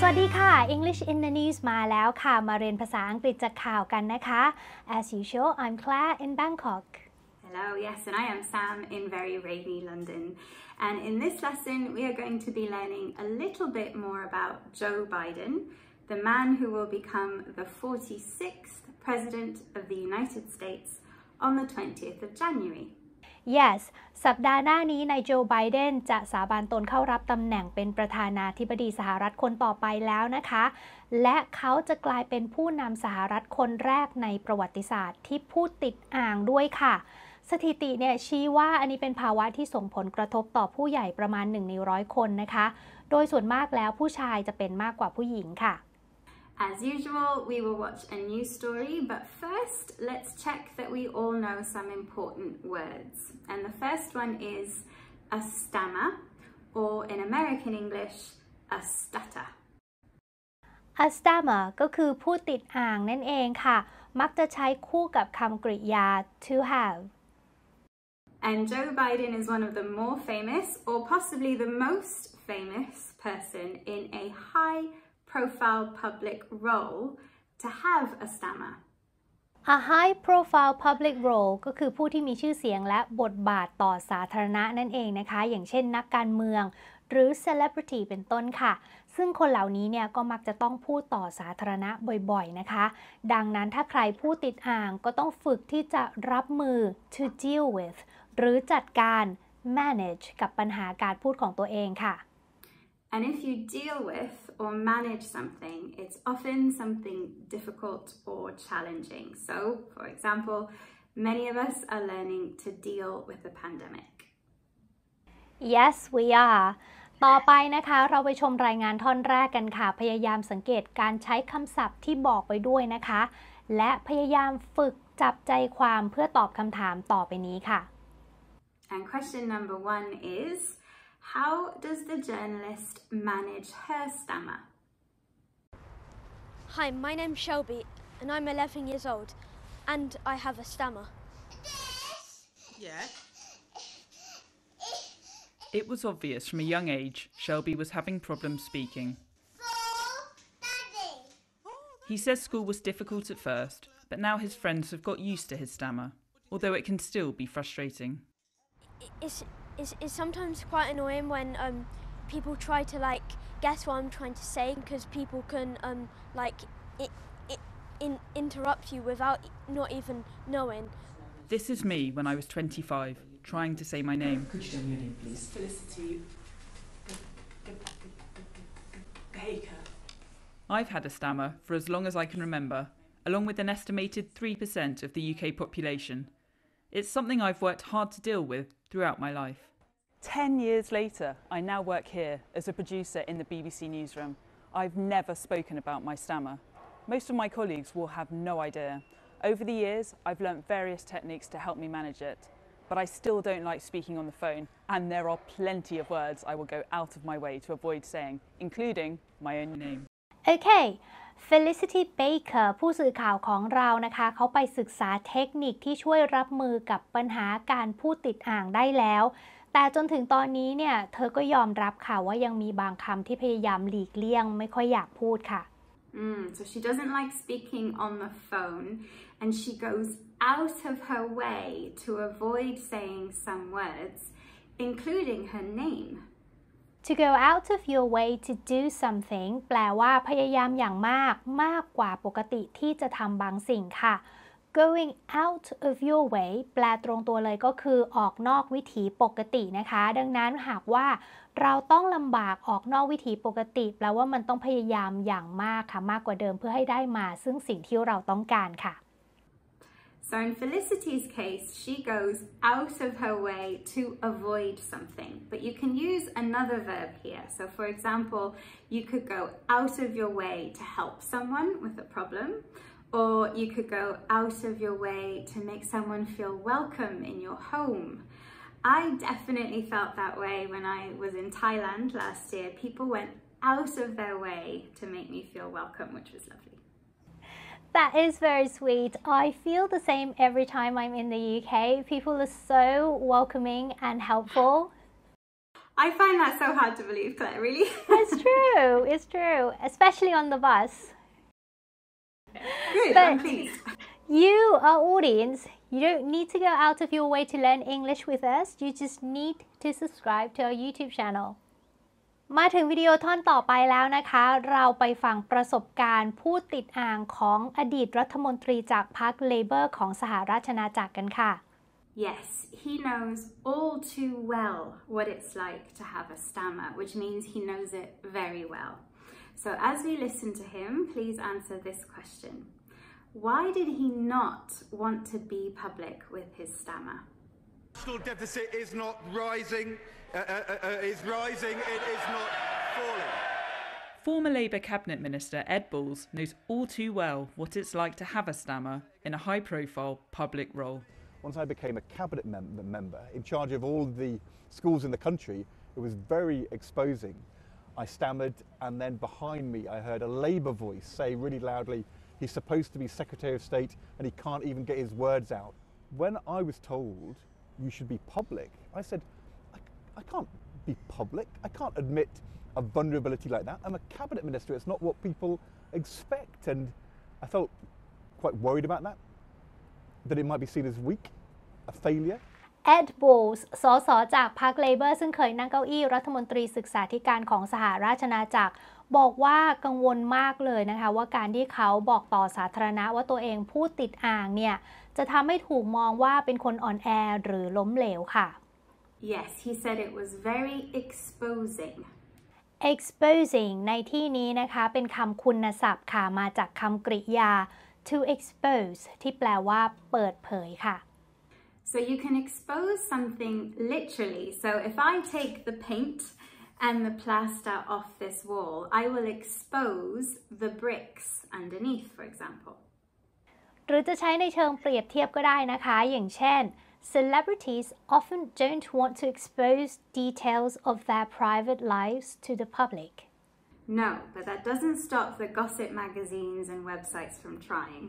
สวัสดีค่ะ English in the News มาแล้วค่ะมาเรียนภาษาอังกฤษจากข่าวกันนะคะ As usual, I'm Claire in Bangkok. Hello, yes, and I am Sam in very rainy London. And in this lesson, we are going to be learning a little bit more about Joe Biden, the man who will become the 46th President of the United States on the 20th of January.Yes สัปดาห์หน้านี้นายโจไบเดนจะสาบานตนเข้ารับตำแหน่งเป็นประธานาธิบดีสหรัฐคนต่อไปแล้วนะคะและเขาจะกลายเป็นผู้นำสหรัฐคนแรกในประวัติศาสตร์ที่พูดติดอ่างด้วยค่ะสถิติเนี่ยชี้ว่าอันนี้เป็นภาวะที่ส่งผลกระทบต่อผู้ใหญ่ประมาณ1 ใน 100คนนะคะโดยส่วนมากแล้วผู้ชายจะเป็นมากกว่าผู้หญิงค่ะ As usual, we will watch a news story, but first, let's check that we all know some important words. And the first one is a stammer, or in American English, a stutter. A stammer ก็คือพูดติดอ่างนั่นเองค่ะมักจะใช้คู่กับคำกริยา to have. And Joe Biden is one of the more famous, or possibly the most famous person in a high-profile public role to have a stammer. A high-profile public role ก็คือผู้ที่มีชื่อเสียงและบทบาทต่อสาธารณะนั่นเองนะคะอย่างเช่นนักการเมืองหรือ celebrity เป็นต้นค่ะซึ่งคนเหล่านี้เนี่ยก็มักจะต้องพูดต่อสาธารณะบ่อยๆนะคะดังนั้นถ้าใครพูดติดอ่างก็ต้องฝึกที่จะรับมือ to deal with หรือจัดการ manage กับปัญหาการพูดของตัวเองค่ะAnd if you deal with or manage something, it's often something difficult or challenging. So, for example, many of us are learning to deal with the pandemic. Yes, we are. ต่อไปนะคะเราไปชมรายงานท่อนแรกกันค่ะพยายามสังเกตการใช้คำศัพท์ที่บอกไปด้วยนะคะและพยายามฝึกจับใจความเพื่อตอบคำถามต่อไปนี้ค่ะ And question number one is.How does the journalist manage her stammer? Hi, my name's Shelby, and I'm 11 years old, and I have a stammer. Yeah. It was obvious from a young age Shelby was having problems speaking. He says school was difficult at first, but now his friends have got used to his stammer, although it can still be frustrating. It's sometimes quite annoying when people try to like guess what I'm trying to say because people can like interrupt you without not even knowing. This is me when I was 25, trying to say my name. Could you tell me your name, please? Felicity Baker. I've had a stammer for as long as I can remember, along with an estimated 3% of the UK population. It's something I've worked hard to deal with throughout my life. 10 years later, I now work here as a producer in the BBC newsroom. I've never spoken about my stammer. Most of my colleagues will have no idea. Over the years, I've learnt various techniques to help me manage it, but I still don't like speaking on the phone, and there are plenty of words I will go out of my way to avoid saying, including my own name. Okay.Felicity Baker ผู้สื่อข่าวของเรานะคะเขาไปศึกษาเทคนิคที่ช่วยรับมือกับปัญหาการพูดติดอ่างได้แล้วแต่จนถึงตอนนี้เนี่ยเธอก็ยอมรับค่ะว่ายังมีบางคำที่พยายามหลีกเลี่ยงไม่ค่อยอยากพูดค่ะ So she doesn't like speaking on the phone and she goes out of her way to avoid saying some words, including her name.To go out of your way to do something แปลว่าพยายามอย่างมากกว่าปกติที่จะทำบางสิ่งค่ะ Going out of your way แปลตรงตัวเลยก็คือออกนอกวิถีปกตินะคะดังนั้นหากว่าเราต้องลำบากออกนอกวิถีปกติแปลว่ามันต้องพยายามอย่างมากค่ะมากกว่าเดิมเพื่อให้ได้มาซึ่งสิ่งที่เราต้องการค่ะ So in Felicity's case, she goes out of her way to avoid something. But you can use another verb here. So for example, you could go out of your way to help someone with a problem, or you could go out of your way to make someone feel welcome in your home. I definitely felt that way when I was in Thailand last year. People went out of their way to make me feel welcome, which was lovely.That is very sweet. I feel the same every time I'm in the UK. People are so welcoming and helpful. I find that so hard to believe, Claire, really. It's true, it's true, especially on the bus. Good, but I'm pleased. You, our audience, you don't need to go out of your way to learn English with us. You just need to subscribe to our YouTube channel. มาถึงวิดีโอท่อนต่อไปแล้วนะคะเราไปฟังประสบการณ์ผู้ติดอ่างของอดีตรัฐมนตรีจากพรรค Labour ของสหราชอาณาจักรกันค่ะ Yes, he knows all too well what it's like to have a stammer, which means he knows it very well. So as we listen to him, please answer this question. Why did he not want to be public with his stammer? The national deficit is not rising, it is not falling. Former Labour Cabinet Minister Ed Balls knows all too well what it's like to have a stammer in a high-profile public role. Once I became a Cabinet member in charge of all the schools in the country, it was very exposing. I stammered and then behind me I heard a Labour voice say really loudly, he's supposed to be Secretary of State and he can't even get his words out. When I was told you should be public, I said, I can't be public. I can't admit a vulnerability like that. I'm a cabinet minister. It's not what people expect. And I felt quite worried about that, that it might be seen as weak, a failure. Ed Balls สสจากพรรค Labour ซึ่งเคยนั่งเก้าอี้รัฐมนตรีศึกษาธิการของสหราชอาณาจักรบอกว่ากังวลมากเลยนะคะว่าการที่เขาบอกต่อสาธารณะว่าตัวเองผู้ติดอ่างเนี่ยจะทำให้ถูกมองว่าเป็นคนอ่อนแอหรือล้มเหลวค่ะ Yes, he said it was very exposing. Exposing ในที่นี้นะคะเป็นคำคุณศัพท์ค่ะมาจากคำกริยา to expose ที่แปลว่าเปิดเผยค่ะ So you can expose something literally. So if I take the paint and the plaster off this wall, I will expose the bricks underneath, for example.หรือจะใช้ในเชิงเปรียบเทียบก็ได้นะคะอย่างเช่น Celebrities often don't want to expose details of their private lives to the public. No, but that doesn't stop the gossip magazines and websites from trying.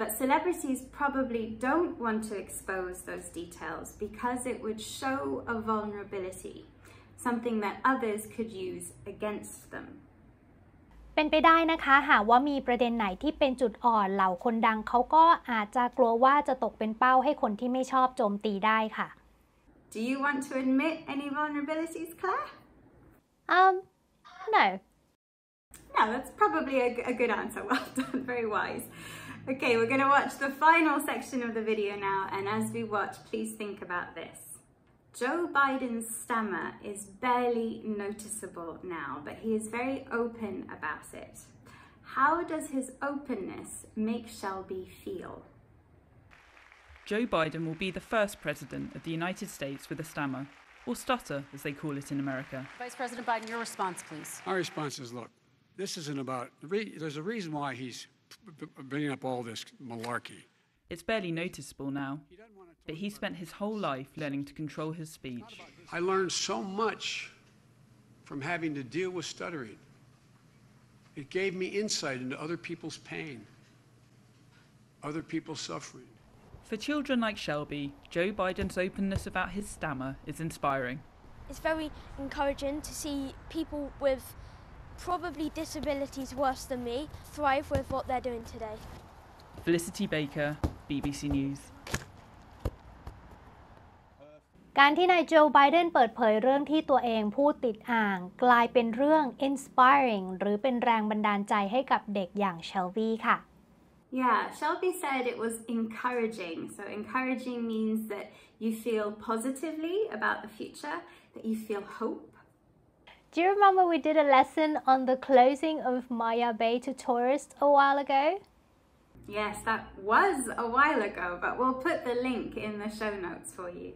But celebrities probably don't want to expose those details because it would show a vulnerability, something that others could use against them.เป็นไปได้นะคะหากว่ามีประเด็นไหนที่เป็นจุดอ่อนเหล่าคนดังเขาก็อาจจะกลัวว่าจะตกเป็นเป้าให้คนที่ไม่ชอบโจมตีได้ค่ะ Do you want to admit any vulnerabilities, Claire? No. No, that's probably a good answer. Well done, very wise. Okay, we're going to watch the final section of the video now, and as we watch, please think about this.Joe Biden's stammer is barely noticeable now, but he is very open about it. How does his openness make Shelby feel? Joe Biden will be the first president of the United States with a stammer, or stutter, as they call it in America. Vice President Biden, your response, please. My response is, look, this isn't about... There's a reason why he's bringing up all this malarkey. It's barely noticeable now, but he spent his whole life learning to control his speech. I learned so much from having to deal with stuttering. It gave me insight into other people's pain, other people's suffering. For children like Shelby, Joe Biden's openness about his stammer is inspiring. It's very encouraging to see people with probably disabilities worse than me thrive with what they're doing today. Felicity Baker, BBC News. การที่นายโจไบเดนเปิดเผยเรื่องที่ตัวเองผู้ติดอ่างกลายเป็นเรื่อง inspiring หรือเป็นแรงบันดาลใจให้กับเด็กอย่าง Shelby ค่ะ Yeah, Shelby said it was encouraging. So encouraging means that you feel positively about the future, that you feel hope. Do you remember we did a lesson on the closing of Maya Bay to tourists a while ago?Yes, that was a while ago, but we'll put the link in the show notes for you.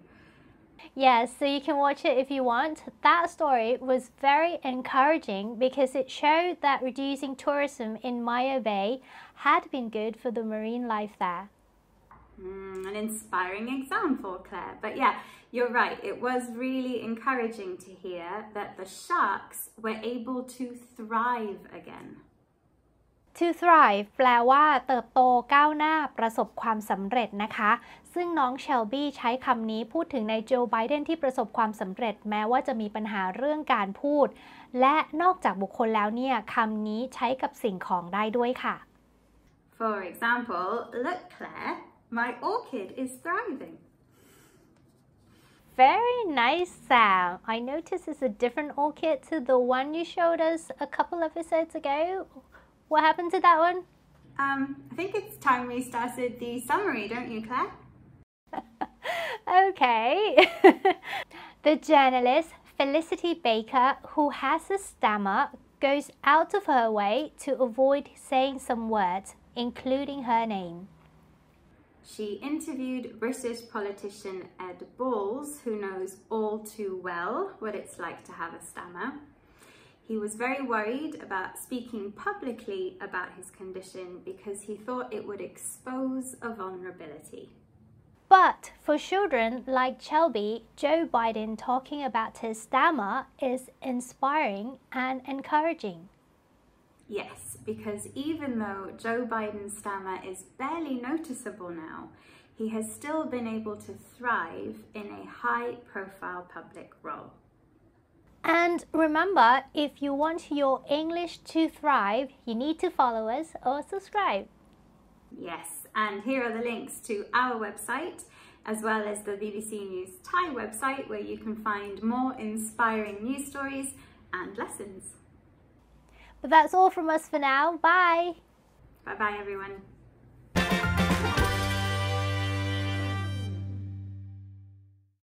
Yes, so you can watch it if you want. That story was very encouraging because it showed that reducing tourism in Maya Bay had been good for the marine life there. An inspiring example, Claire. But yeah, you're right. It was really encouraging to hear that the sharks were able to thrive again. To thrive แปลว่าเติบโตก้าวหน้าประสบความสำเร็จนะคะซึ่งน้อง Shelby ใช้คำนี้พูดถึงนาย Joe Biden ที่ประสบความสำเร็จแม้ว่าจะมีปัญหาเรื่องการพูดและนอกจากบุคคลแล้วเนี่ยคำนี้ใช้กับสิ่งของได้ด้วยค่ะ For example, look Claire, my orchid is thriving. Very nice, Sam. I noticed it's a different orchid to the one you showed us a couple of episodes ago.What happened to that one? I think it's time we started the summary, don't you, Claire? Okay. The journalist, Felicity Baker, who has a stammer, goes out of her way to avoid saying some words, including her name. She interviewed British politician Ed Balls, who knows all too well what it's like to have a stammer.He was very worried about speaking publicly about his condition because he thought it would expose a vulnerability. But for children like Shelby, Joe Biden talking about his stammer is inspiring and encouraging. Yes, because even though Joe Biden's stammer is barely noticeable now, he has still been able to thrive in a high-profile public role.And remember, if you want your English to thrive, you need to follow us or subscribe. Yes, and here are the links to our website, as well as the BBC News Thai website, where you can find more inspiring news stories and lessons. But that's all from us for now. Bye. Bye-bye, everyone.